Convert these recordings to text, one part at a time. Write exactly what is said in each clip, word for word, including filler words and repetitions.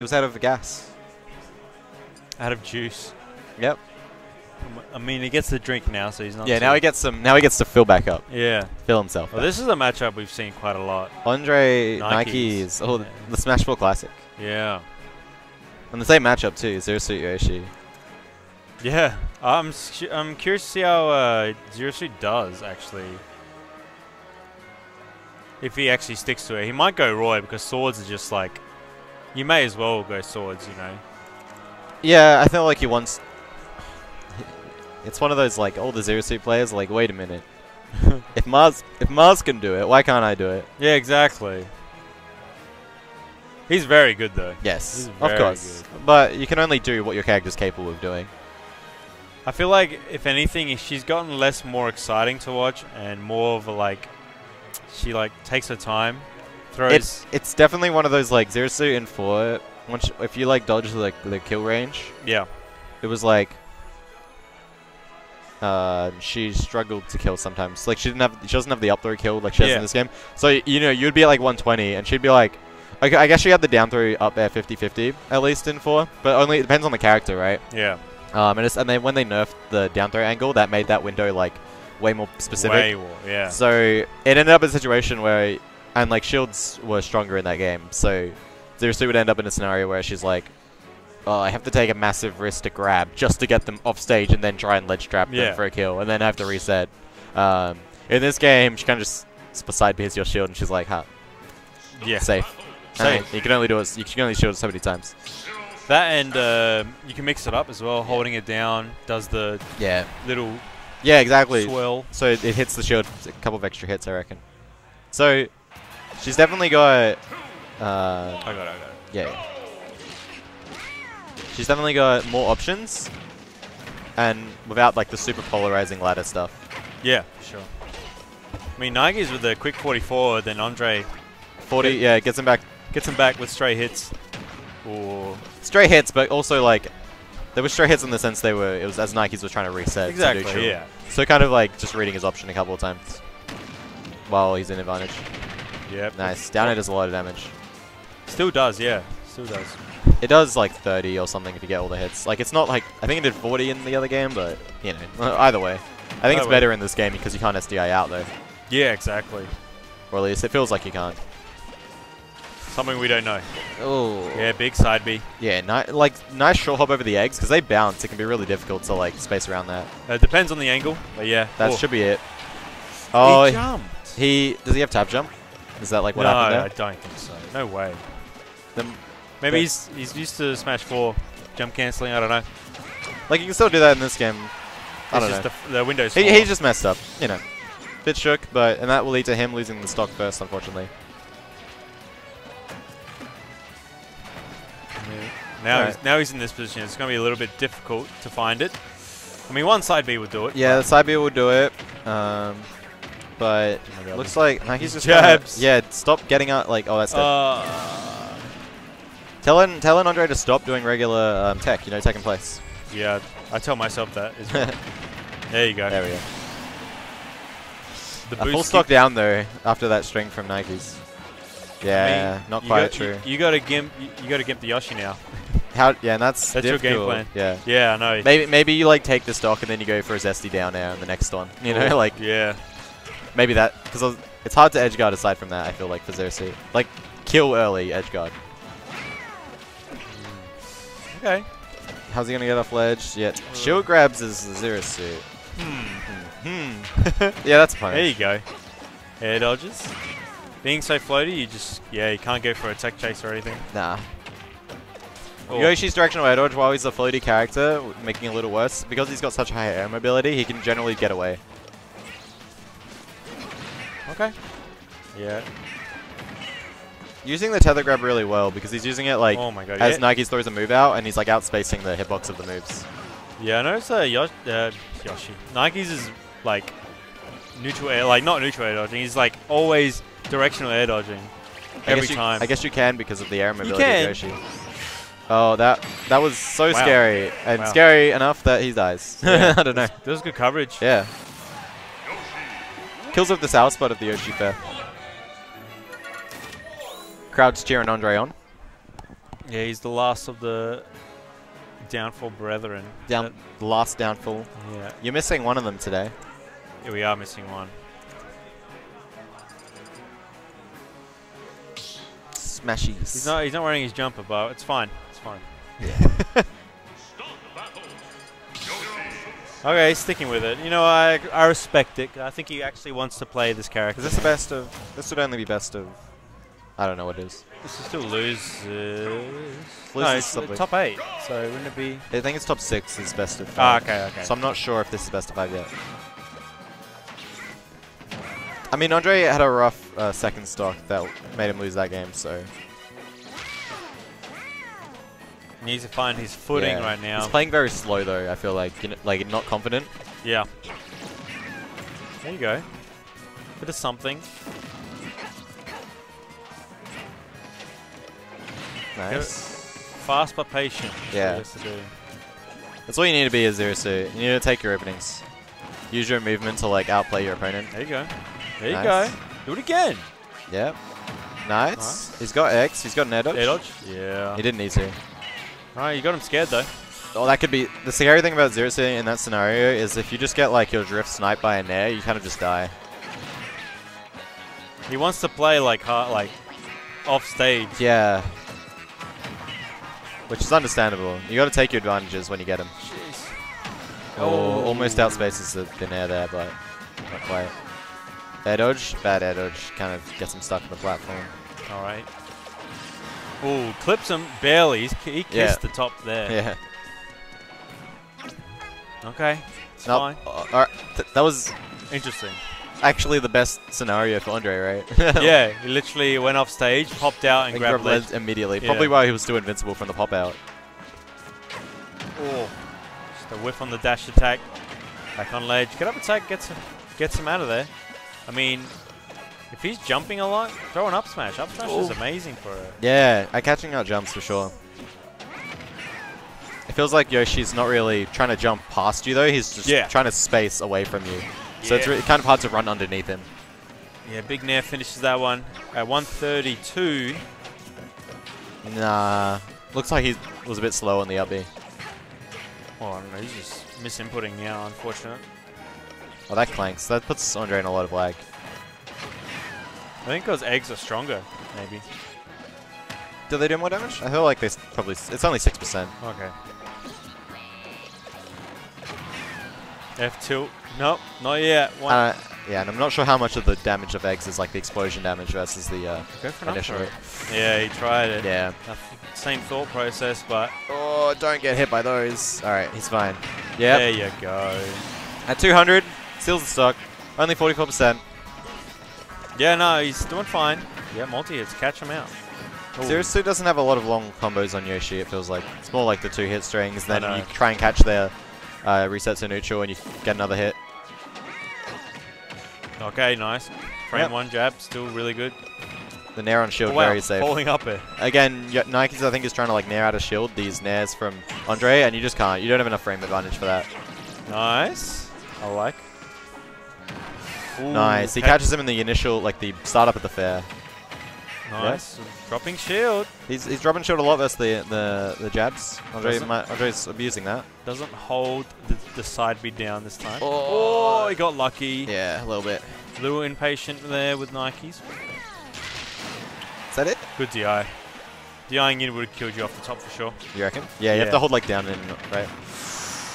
It was out of gas. Out of juice. Yep. I mean, he gets the drink now, so he's not. Yeah, now he gets some. Now he gets to fill back up. Yeah, fill himself. Well, this is a matchup we've seen quite a lot. Andre Nikes, oh, yeah. the, the Smash Ball Classic. Yeah, and the same matchup too. Zero Suit Yoshi. Yeah, I'm. I'm curious to see how uh, Zero Suit does actually. If he actually sticks to it, he might go Roy because swords are just like, you may as well go swords, you know. Yeah, I feel like he wants. It's one of those like all the Zero Suit players like, wait a minute, if Mars if Mars can do it, why can't I do it? Yeah, exactly. He's very good though. Yes, very of course. Good. But you can only do what your character's capable of doing. I feel like if anything, she's gotten less more exciting to watch and more of a, like she like takes her time. Throws. It's it's definitely one of those like Zero Suit in four. Once if you like dodge the like, the kill range. Yeah. It was like. Uh, she struggled to kill sometimes. Like she didn't have, she doesn't have the up throw kill like she yeah. has in this game. So you know, you'd be at like one twenty, and she'd be like, okay, I guess she had the down throw up there fifty fifty at least in four, but only it depends on the character, right? Yeah. Um, and it's, and then when they nerfed the down throw angle, that made that window like way more specific. Way more, yeah. So it ended up in a situation where, and like shields were stronger in that game, so Zero Suit would end up in a scenario where she's like. Oh, I have to take a massive risk to grab just to get them off stage and then try and ledge trap yeah. them for a kill and then I have to reset. Um, in this game, she kind of just side P Cs your shield and she's like, huh. Yeah. Safe. Safe. I mean, you can only do it, you can only shield it so many times. That and uh, you can mix it up as well. Holding it down does the yeah. little yeah, exactly. swirl. So it, it hits the shield a couple of extra hits, I reckon. So she's definitely got. Uh, I got it, I got it. Yeah. She's definitely got more options, and without like the super polarizing ladder stuff. Yeah, sure. I mean, Nikes with a quick forty-four, then Andre forty. Get, yeah, gets him back. Gets him back with stray hits. Or stray hits, but also like there were stray hits in the sense they were. It was as Nikes was trying to reset. Exactly. To yeah. So kind of like just reading his option a couple of times while he's in advantage. Yep. Nice. Down air does a lot of damage. Still does, yeah. Still does. It does like thirty or something if you get all the hits. Like it's not like I think it did forty in the other game, but you know, either way, I think either it's way. better in this game because you can't S D I out though. Yeah, exactly. Or at least it feels like you can't. Something we don't know. Oh. Yeah, big side B. Yeah, ni like nice short hop over the eggs because they bounce. It can be really difficult to like space around that. Uh, it depends on the angle, but yeah, that oh. should be it. Oh, he jumped. He does he have tap jump? Is that like what no, happened there? I don't think so. No way. The Maybe he's, he's used to Smash four jump cancelling, I don't know. Like, you can still do that in this game. I it's don't just know. The, the window's he, he just messed up, you know. Bit shook, but, and that will lead to him losing the stock first, unfortunately. Yeah. Now, right. he's, now he's in this position. It's going to be a little bit difficult to find it. I mean, one side B would do it. Yeah, the side B will do it. Um, but, oh looks like Nikes just jabs. Kinda, yeah, stop getting out. Like, oh, that's dead. Uh, Telling, telling Andre to stop doing regular um, tech, you know, tech in place. Yeah, I tell myself that as well. There you go. There we go. The boost full stock down, though, after that string from Nikes. Yeah, I mean, not quite true. You, you got to gimp, you, you got to gimp the Yoshi now. How? Yeah, and that's That's difficult. Your game plan. Yeah. Yeah, I know. Maybe, maybe you, like, take the stock and then you go for a zesty down air in the next one. You know, like... Yeah. Maybe that... Because it's hard to edgeguard aside from that, I feel like, for Zero Suit. Like, kill early edgeguard. Okay. How's he gonna get off ledge? Yeah. Shield grabs is Zero Suit. Hmm. Hmm. Yeah, that's fine. There you go. Air dodges. Being so floaty, you just yeah, you can't go for a tech chase or anything. Nah. Oh. Yoshi's directional air dodge while he's a floaty character, making it a little worse because he's got such high air mobility. He can generally get away. Okay. Yeah. Using the tether grab really well because he's using it like oh my God, as yeah. Nikes throws a move out and he's like outspacing the hitbox of the moves. Yeah, I noticed uh, Yoshi, uh, Yoshi. Nikes is like neutral air, like not neutral air dodging. He's like always directional air dodging every I you, time. I guess you can because of the air mobility of Yoshi. Oh, that that was so wow. scary and wow. scary enough that he dies. Yeah. I don't know. That was good coverage. Yeah. Kills with the sour spot of the Yoshi fair. Crowd's cheering Andre on. Yeah, he's the last of the Downfall Brethren. Down, the last Downfall. Yeah. You're missing one of them today. Yeah, we are missing one. Smashies. He's not, he's not wearing his jumper, but it's fine. It's fine. Yeah. Okay, he's sticking with it. You know, I, I respect it. I think he actually wants to play this character. Is this the best of... This would only be best of... I don't know what it is. This is still losers. Losers no, it's something. Top eight. So wouldn't it be... I think it's top six is best of five. Ah, okay, okay. So I'm not sure if this is best of five yet. I mean, Andre had a rough uh, second stock that made him lose that game, so... He needs to find his footing yeah. right now. He's playing very slow, though, I feel like. You know, like, not confident. Yeah. There you go. Bit of something. Nice. Fast but patient. Yeah. That's, do. That's all you need to be a Zero Suit. You need to take your openings. Use your movement to, like, outplay your opponent. There you go. There nice. you go. Do it again. Yep. Nice. Nice. He's got X. He's got an air dodge. Air dodge? Yeah. He didn't need to. Alright, you got him scared, though. Oh, that could be... The scary thing about Zero Suit in that scenario is if you just get, like, your drift sniped by an air, you kind of just die. He wants to play, like, hard, like, off stage. Yeah. Which is understandable. You got to take your advantages when you get him. Jeez. Oh, almost outspaces the, the air there, but not quite. Air dodge, bad air dodge, kind of gets him stuck on the platform. All right. Ooh, clips him barely. He's, he kissed yeah. the top there. Yeah. Okay. It's nope. fine. Uh, all right. Th that was interesting. Actually, the best scenario for Andre, right? Yeah, he literally went off stage, popped out, and, and grabbed ledge immediately. Yeah. Probably while he was still invincible from the pop out. Oh, just a whiff on the dash attack. Back on ledge. Get up attack. Gets him. Gets him out of there. I mean, if he's jumping a lot, throw an up smash. Up smash Ooh. is amazing for it. Yeah, I catching out jumps for sure. It feels like Yoshi's not really trying to jump past you though. He's just yeah. trying to space away from you. So yeah. it's really kind of hard to run underneath him. Yeah, Big Nair finishes that one at one thirty-two. Nah. Looks like he was a bit slow on the up B. Oh, I don't know. He's just misinputting now, unfortunate. Well, that clanks. That puts Andre in a lot of lag. I think those eggs are stronger, maybe. Do they do more damage? I feel like they probably... It's only six percent. Okay. F two. Nope, not yet. One. Uh, yeah, and I'm not sure how much of the damage of eggs is like the explosion damage versus the uh, Go for initial rate. Yeah, he tried it. Yeah. Same thought process, but... Oh, don't get hit by those. All right, he's fine. Yeah. There you go. At two hundred, steals the stock. Only forty-four percent. Yeah, no, he's doing fine. Yeah, multi-hits. Catch him out. Ooh. Zero Suit doesn't have a lot of long combos on Yoshi, it feels like. It's more like the two hit strings, then you try and catch their uh, resets in neutral and you get another hit. Okay, nice. Frame yep. one jab, still really good. The Nair on shield, oh, wow. very safe. Falling up it. Again, Nikes, I think, is trying to like Nair out of shield, these Nairs from Andre, and you just can't. You don't have enough frame advantage for that. Nice. I like Ooh, nice. He catches him in the initial, like the startup at the fair. Nice. Yeah. Dropping shield. He's he's dropping shield a lot versus the the, the jabs. Andre might, Andre's abusing that. Doesn't hold the, the side B down this time. Oh. oh, he got lucky. Yeah, a little bit. A little impatient there with Nikes. Is that it? Good D I. DIing in would have killed you off the top for sure. You reckon? Yeah, you yeah. have to hold like down in, right?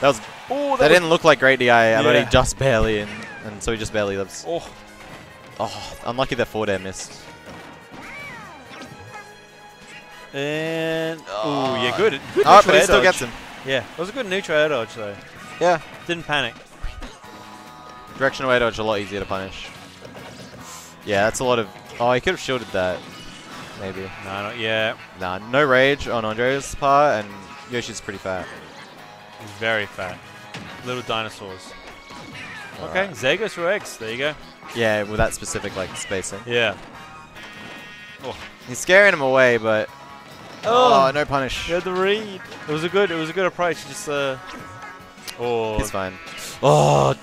That was. Oh, that, that didn't look like great D I, yeah. but he just barely in. And so he just barely lives. Oh, oh, unlucky that forward air missed. And oh, yeah, good. good oh, but he still gets him. Yeah, it was a good neutral air dodge though. Yeah, didn't panic. Directional air dodge a lot easier to punish. Yeah, that's a lot of. Oh, he could have shielded that. Maybe. No, not yet. Nah, no rage on Andre's part, and Yoshi's pretty fat. He's very fat. Little dinosaurs. Okay, right. Zego through X. There you go. Yeah, with that specific like spacing. Yeah. Oh. He's scaring him away, but oh, oh no punish. You had the read. It was a good. It was a good approach. Just uh. Oh. He's fine. Oh.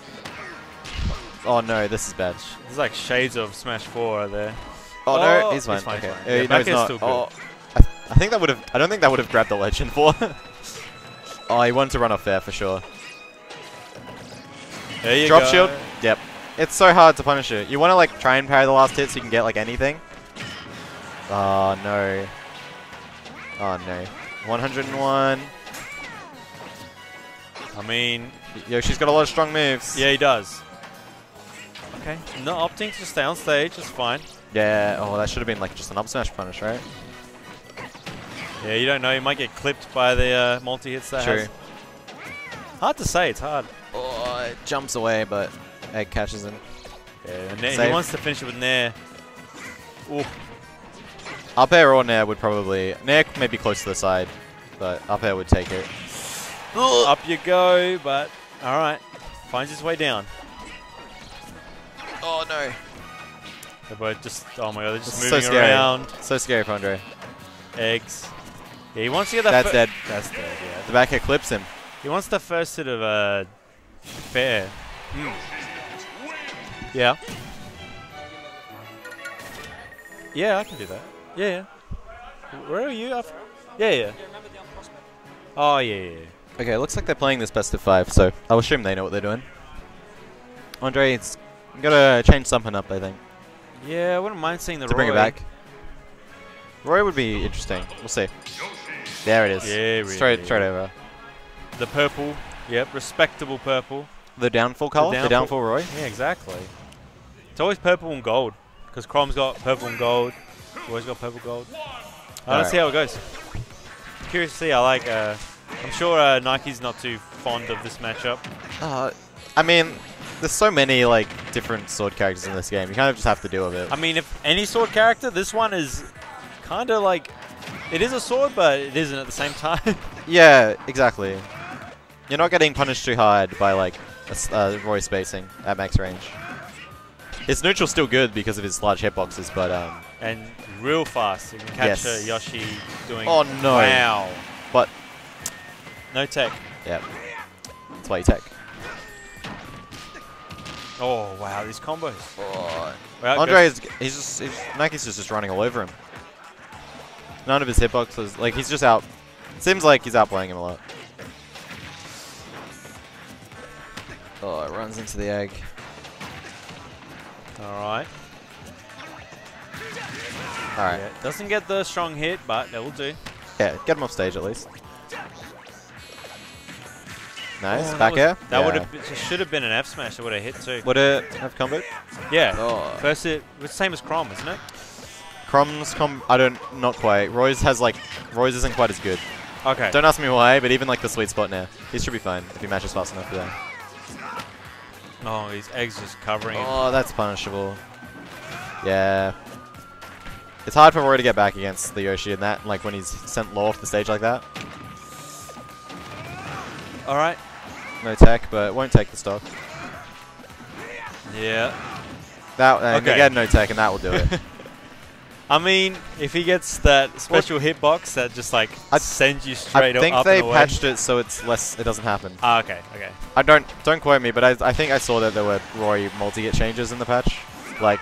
Oh no, this is bad. There's like shades of Smash four right there. Oh, oh no, he's fine. He's fine, okay. he's fine. Yeah, yeah, no, he's not. Still good. Oh. I, th I think that would have. I don't think that would have grabbed the legend for. Oh, he wanted to run off there for sure. There you Drop go. shield. Yep. It's so hard to punish it. You want to like try and parry the last hit so you can get like anything. Oh no. Oh no. one hundred and one. I mean, Yoshi's got a lot of strong moves. Yeah, he does. Okay. Not opting to stay on stage is fine. Yeah. Oh, that should have been like just an up smash punish, right? Yeah, you don't know. You might get clipped by the uh, multi-hits that True. has. Hard to say. It's hard. Oh, it jumps away, but Egg catches him. Yeah, Nair, he wants to finish it with Nair. Ooh. Up air or Nair would probably... Nair may be close to the side, but up air would take it. Ooh. Up you go, but... Alright. Finds his way down. Oh, no. They're both just... Oh, my God. They're just it's moving so scary. around. So scary for Andre. Eggs. Yeah, he wants to get that... That's dead. That's dead, yeah. The back hit clips him. He wants the first hit of a... Uh, fair. Mm. Yeah. Yeah, I can do that. Yeah, yeah. Where are you? I've yeah, yeah. Oh, yeah, yeah, yeah. Okay, it looks like they're playing this best of five, so I'll assume they know what they're doing. Andre's gotta change something up, I think. Yeah, I wouldn't mind seeing the to Roy. To bring it back. Roy would be interesting. We'll see. There it is. Yeah, really. Straight, straight over. The purple. Yep, respectable purple. The downfall color? The downfall, the downfall Roy? Yeah, exactly. It's always purple and gold. Because Chrom's got purple and gold. Roy's got purple gold. I don't see how it goes. Curious to see. I like... Uh, I'm sure uh, Nike's not too fond of this matchup. Uh, I mean, there's so many like different sword characters in this game. You kind of just have to deal with it. I mean, if any sword character, this one is kind of like... It is a sword, but it isn't at the same time. Yeah, exactly. You're not getting punished too hard by like... Uh, Roy spacing at max range. His neutral's still good because of his large hitboxes, but um. And real fast, you can catch yes. Yoshi doing. Oh no! Wow. But no tech. Yeah. That's why you tech. Oh wow! These combos. Oh. Well, Andre is he's just he's, Nike's just, just running all over him. None of his hitboxes, like he's just out. Seems like he's outplaying him a lot. Oh, it runs into the egg. Alright. Alright. Yeah, doesn't get the strong hit, but that will do. Yeah, get him off stage at least. Nice, oh, back air. That, that yeah. would have should have been an F smash, it would have hit too. Would it have comboed? Yeah. Oh. First hit, it's the same as Chrom, isn't it? Chrom's com I don't not quite. Roy's has like Roy's isn't quite as good. Okay. Don't ask me why, but even like the sweet spot now. He should be fine if he matches fast enough for that. Oh, these eggs just covering it. Oh, that's punishable. Yeah. It's hard for Roy to get back against the Yoshi in that, like when he's sent low off the stage like that. Alright. No tech, but won't take the stock. Yeah. That and okay. again no tech and that will do it. I mean, if he gets that special hitbox that just like I'd sends you straight up. I think up they and away. patched it so it's less. It doesn't happen. Ah, okay, okay. I don't don't quote me, but I I think I saw that there were Roy multi-hit changes in the patch, like,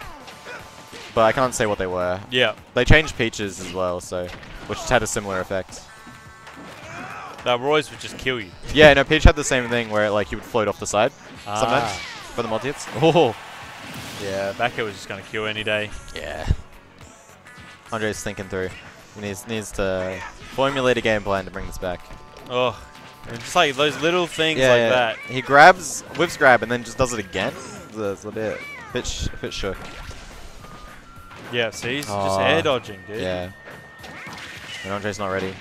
but I can't say what they were. Yeah. They changed Peach's as well, so which had a similar effect. That Roy's would just kill you. Yeah, no, Peach had the same thing where like you would float off the side ah. sometimes for the multi-hits. Oh. Yeah, back air was just gonna kill any day. Yeah. Andre's thinking through. He needs, needs to formulate a game plan to bring this back. Oh, just like those little things yeah, like yeah. that. He grabs, whips grab, and then just does it again. That's a bit, bit, sh bit shook. Yeah, see, he's oh, just air dodging, dude. Yeah. And Andre's not ready.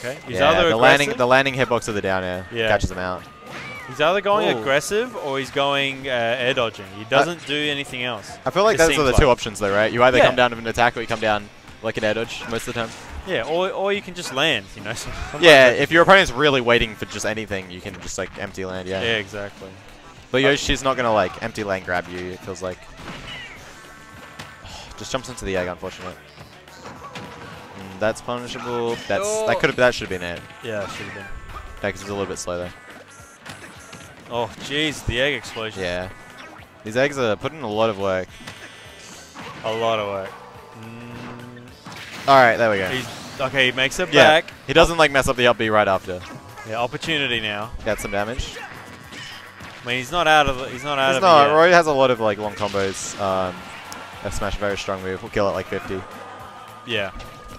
Okay. He's yeah, either the landing, the landing hitbox of the down air yeah. catches him out. He's either going Ooh. aggressive or he's going uh, air dodging. He doesn't uh, do anything else. I feel like those are the like. two options though, right? You either yeah. come down with an attack or you come down like an air dodge most of the time. Yeah, or, or you can just land, you know. Yeah, if your opponent's really waiting for just anything, you can just like empty land, yeah. Yeah, exactly. But Yoshi's not going to like empty land grab you, it feels like. Just jumps into the egg, unfortunately. Mm, that's punishable. That's oh. That could have. That should have been it. Yeah, it should have been. Yeah, because it's a little bit slow though. Oh, jeez, the egg explosion. Yeah. These eggs are putting in a lot of work. A lot of work. Mm. Alright, there we go. He's, okay, he makes it yeah. back. He doesn't like mess up the up B right after. Yeah, opportunity now. Got some damage. I mean, he's not out of he's not out he's of not. it. Roy has a lot of like long combos. Um, F smash, very strong move. We'll kill it like fifty. Yeah.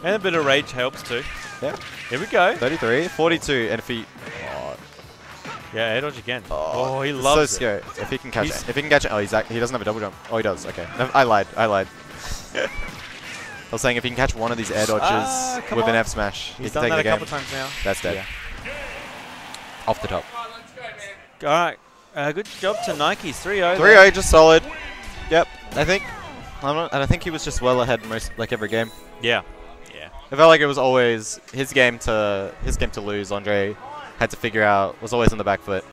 And a bit of rage helps too. Yeah. Here we go. thirty-three, forty-two, and if he oh. Yeah, air dodge again. Oh, oh he loves so it. Scary. If he can catch he's it. If he can catch it. Oh, he's act he doesn't have a double jump. Oh, he does. Okay. No, I lied. I lied. I was saying if he can catch one of these air dodges ah, with on. an F smash, he's he can done take that the a game. couple times now. That's dead. Yeah. Off the top. All right, let's go, man. All right. Uh, good job to Nikes. three oh. three oh, just solid. Yep. I think. I'm not, and I think he was just well ahead most like every game. Yeah. Yeah. It felt like it was always his game to his game to lose. Andre had to figure out was always on the back foot.